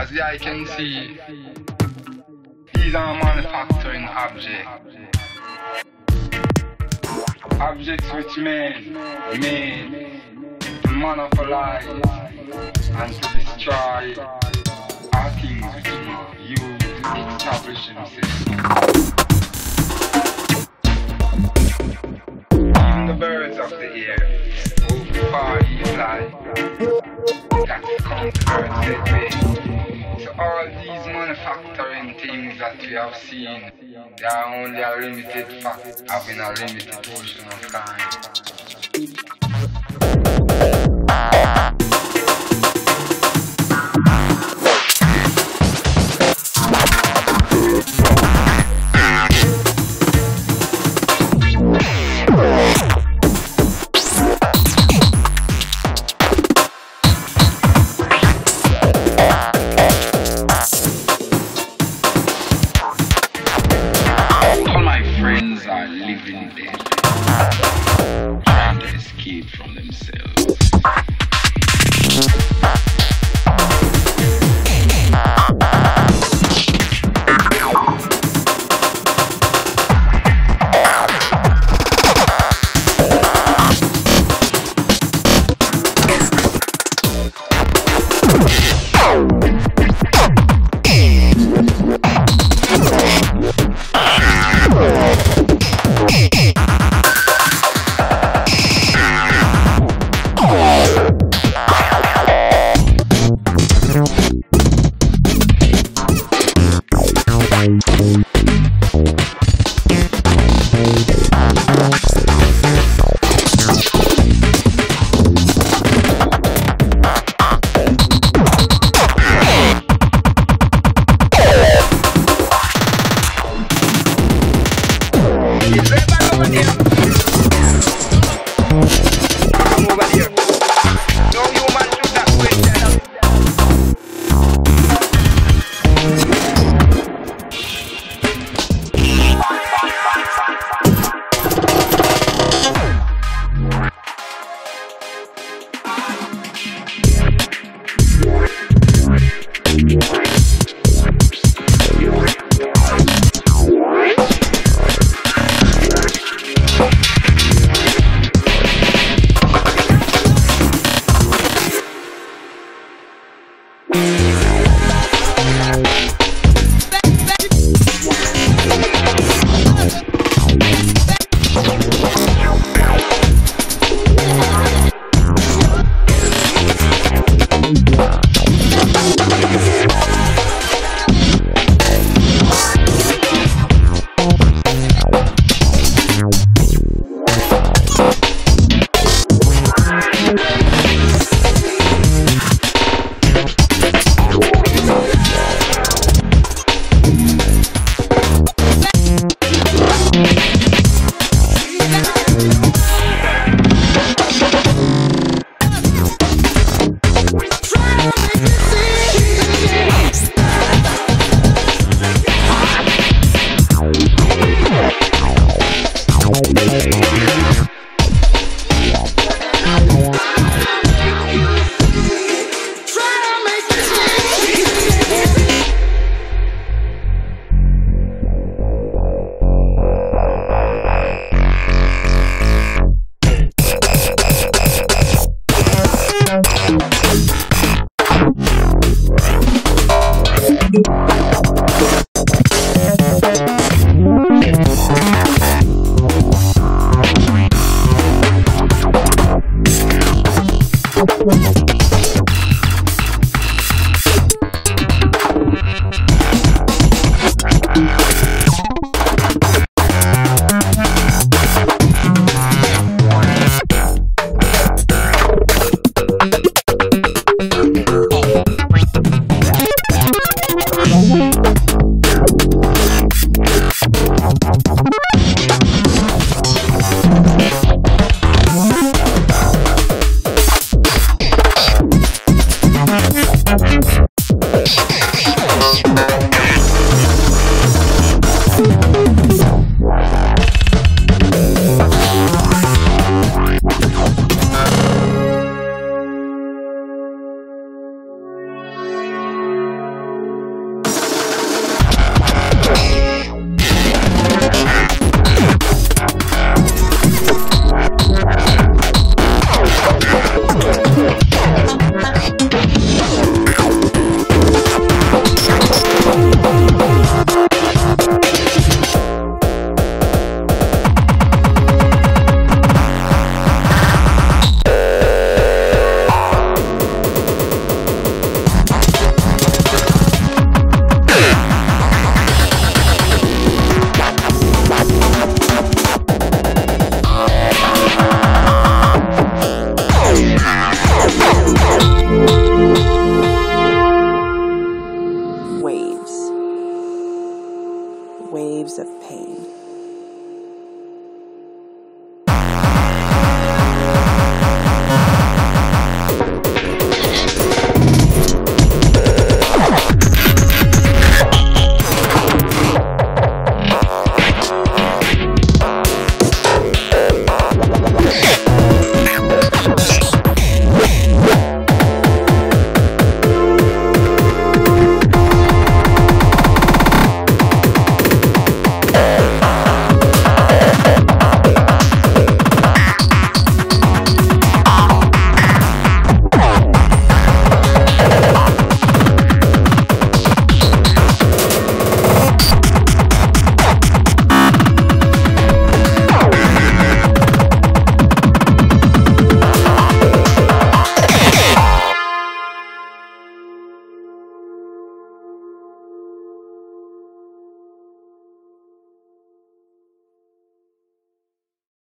As the eye can see, these are manufacturing objects. Objects which men made to monopolize and to destroy our things which men use to establish themselves. Even the birds of the air, over far ye fly. That's counterproductive. So all these manufacturing things that we have seen, they are only a limited fact, having a limited portion of time. waves of pain.